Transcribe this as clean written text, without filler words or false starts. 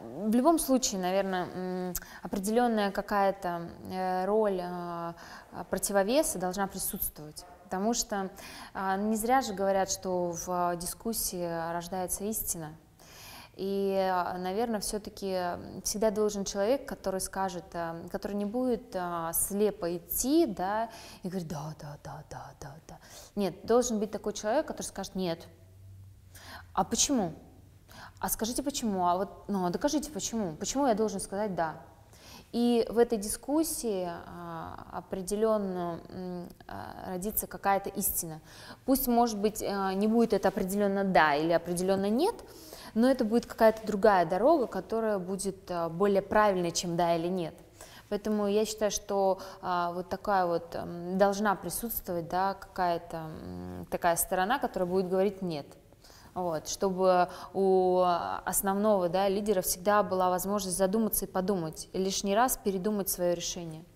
В любом случае, наверное, определенная какая-то роль противовеса должна присутствовать. Потому что не зря же говорят, что в дискуссии рождается истина. И, наверное, все-таки всегда должен человек, который скажет, который не будет слепо идти, да, и говорит, да. Нет, должен быть такой человек, который скажет, нет. А почему? А скажите, почему? А вот, ну, докажите, почему? Почему я должен сказать да? И в этой дискуссии определенно родится какая-то истина. Пусть, может быть, не будет это определенно да или определенно нет, но это будет какая-то другая дорога, которая будет более правильной, чем да или нет. Поэтому я считаю, что вот такая вот должна присутствовать, да, какая-то такая сторона, которая будет говорить нет. Вот, чтобы у основного, да, лидера всегда была возможность задуматься и подумать, и лишний раз передумать свое решение.